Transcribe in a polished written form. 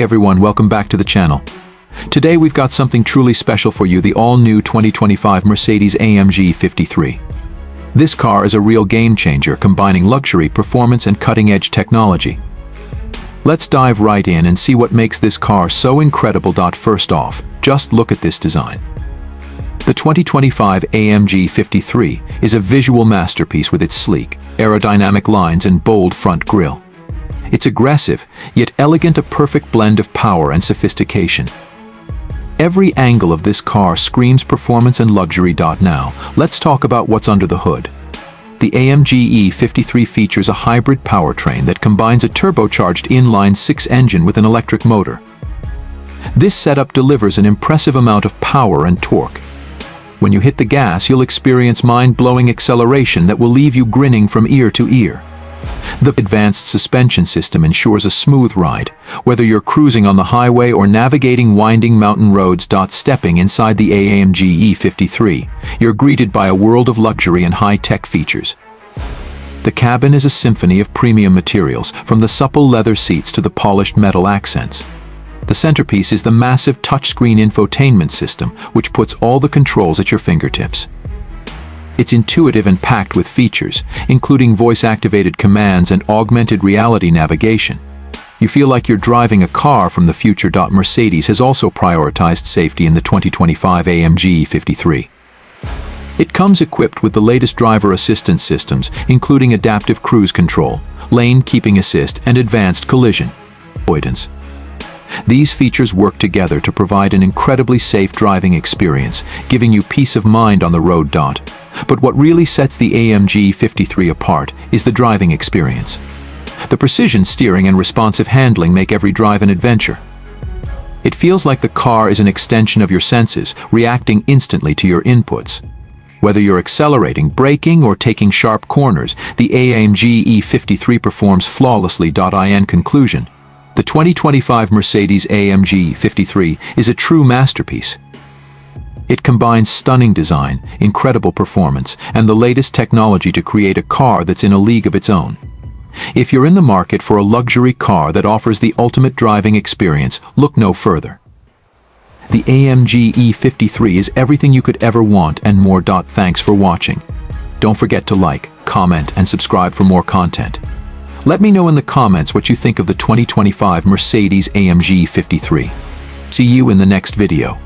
Hey everyone, welcome back to the channel. Today we've got something truly special for you, the all-new 2025 Mercedes-AMG E53. This car is a real game-changer, combining luxury, performance and cutting-edge technology. Let's dive right in and see what makes this car so incredible. First off, just look at this design. The 2025 AMG E53 is a visual masterpiece with its sleek, aerodynamic lines and bold front grille. It's aggressive, yet elegant, a perfect blend of power and sophistication. Every angle of this car screams performance and luxury. Now, let's talk about what's under the hood. The AMG E53 features a hybrid powertrain that combines a turbocharged inline-six engine with an electric motor. This setup delivers an impressive amount of power and torque. When you hit the gas, you'll experience mind-blowing acceleration that will leave you grinning from ear to ear. The advanced suspension system ensures a smooth ride, whether you're cruising on the highway or navigating winding mountain roads. Stepping inside the AMG E53, you're greeted by a world of luxury and high-tech features. The cabin is a symphony of premium materials, from the supple leather seats to the polished metal accents. The centerpiece is the massive touchscreen infotainment system, which puts all the controls at your fingertips. It's intuitive and packed with features, including voice-activated commands and augmented reality navigation. You feel like you're driving a car from the future. Mercedes has also prioritized safety in the 2025 AMG E53. It comes equipped with the latest driver assistance systems, including adaptive cruise control, lane keeping assist, and advanced collision avoidance. These features work together to provide an incredibly safe driving experience, giving you peace of mind on the road. But what really sets the AMG E53 apart is the driving experience. The precision steering and responsive handling make every drive an adventure. It feels like the car is an extension of your senses, reacting instantly to your inputs. Whether you're accelerating, braking, or taking sharp corners, the AMG E53 performs flawlessly. In conclusion, the 2025 Mercedes-AMG E53 is a true masterpiece. It combines stunning design, incredible performance, and the latest technology to create a car that's in a league of its own. If you're in the market for a luxury car that offers the ultimate driving experience, look no further. The AMG E53 is everything you could ever want and more. Thanks for watching. Don't forget to like, comment, and subscribe for more content. Let me know in the comments what you think of the 2025 Mercedes-AMG E53. See you in the next video.